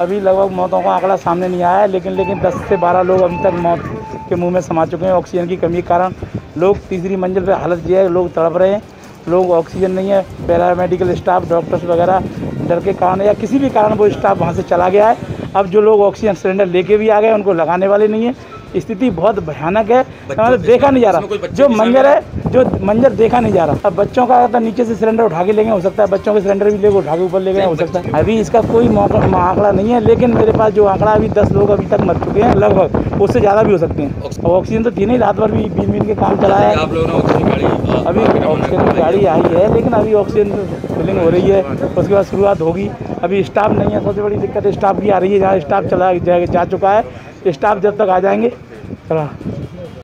अभी लगभग मौतों का आंकड़ा सामने नहीं आया है, लेकिन 10 से 12 लोग अभी तक मौत के मुंह में समा चुके हैं। ऑक्सीजन की कमी के कारण लोग तीसरी मंजिल पर हालत यह है, लोग तड़प रहे हैं, लोग ऑक्सीजन नहीं है। पैरामेडिकल स्टाफ, डॉक्टर्स वगैरह डर के कारण या किसी भी कारण वो स्टाफ वहाँ से चला गया है। अब जो लोग ऑक्सीजन सिलेंडर लेके भी आ गए उनको लगाने वाले नहीं है। स्थिति बहुत भयानक है, मतलब देखा नहीं जा रहा जो मंजर देखा नहीं जा रहा। अब बच्चों का अगर नीचे से सिलेंडर उठा के ले गए, हो सकता है बच्चों के सिलेंडर भी ले गए उठा के ऊपर ले गए, हो सकता है। अभी इसका कोई आंकड़ा नहीं है, लेकिन मेरे पास जो आंकड़ा अभी 10 लोग अभी तक मर चुके हैं, लगभग उससे ज़्यादा भी हो सकते हैं। ऑक्सीजन तो तीन ही रात भर भी बीन के काम चलाया है। अभी ऑक्सीजन गाड़ी आई है, लेकिन अभी ऑक्सीजन फिलिंग हो रही है, उसके बाद शुरुआत होगी। अभी स्टाफ नहीं है, सबसे बड़ी दिक्कत स्टाफ की आ रही है। जहाँ स्टाफ चला जा चुका है, स्टाफ जब तक आ जाएंगे चला।